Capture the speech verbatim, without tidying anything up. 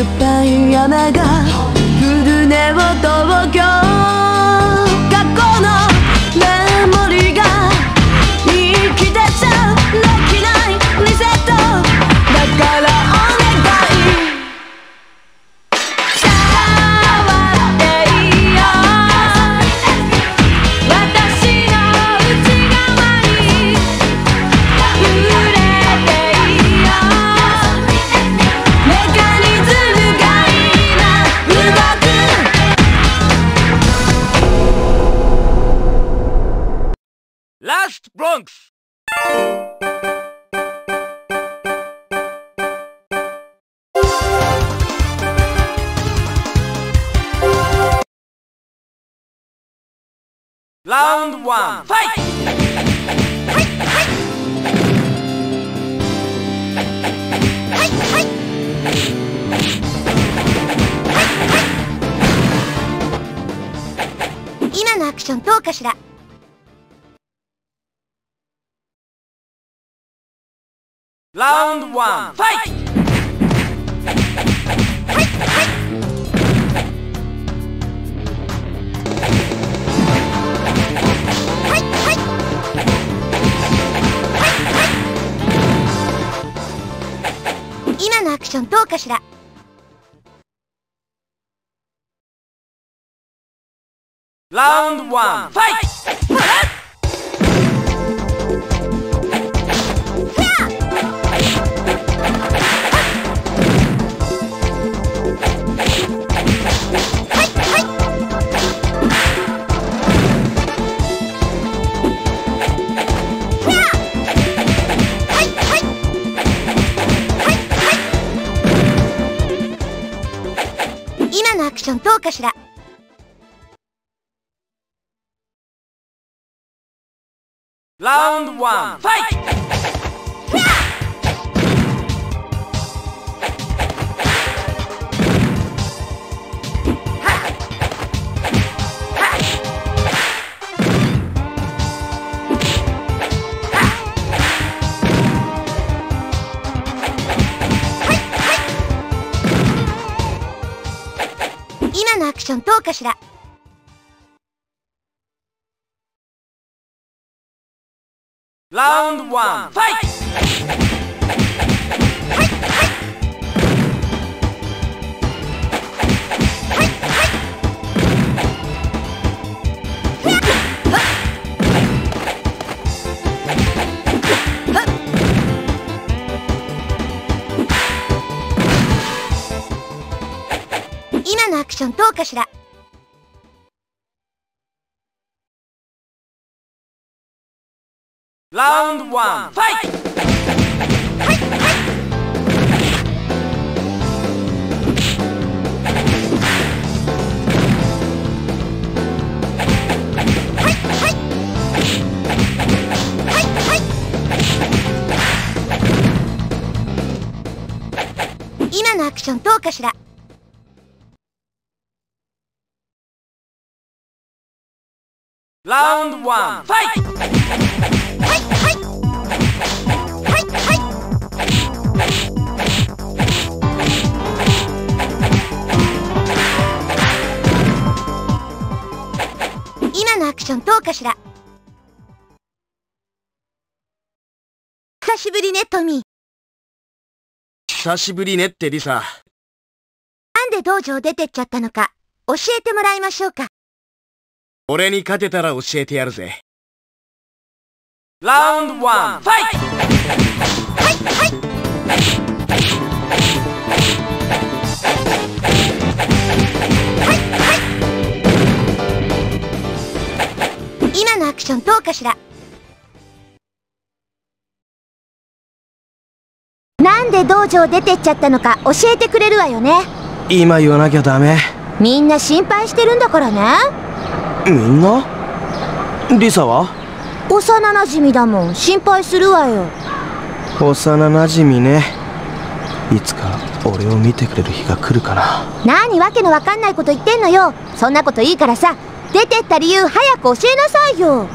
酸っぱい雨が降るねを東京、過去のメモリーが生きてちゃできないリセットだからお願い、さあ笑っていいよ、私の内側に揺れていいよ、メカニズムが今動く。Last Bronx! ラウンドワン! Fight! 今のアクションどうかしら。ラウンドワン! Fight! 今のアクションどうかしら。ラウンドワン! Fight!アクションどうかしら。ラウンドワン! Fight!今のアクションどうかしら。ラウンドワン! Fight!今のアクションどうかしら。ラウンドワン! Fight!今のアクションどうかしら。ラウンドワン! Fight!今のアクションどうかしら。久しぶりね、トミー。久しぶりねってリサ。なんで道場出てっちゃったのか、教えてもらいましょうか。俺に勝てたら教えてやるぜ。ラウンドワン! Fight!今のアクションどうかしら。なんで道場出てっちゃったのか教えてくれるわよね。今言わなきゃダメ。みんな心配してるんだからね。みんな？リサは？幼なじみだもん、心配するわよ。幼なじみね。いつか俺を見てくれる日が来るかな。何わけのわかんないこと言ってんのよ。そんなこといいからさ、出てった理由早く教えなさいよ。